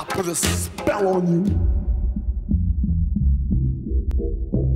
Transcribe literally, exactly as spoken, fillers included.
I put a spell on you.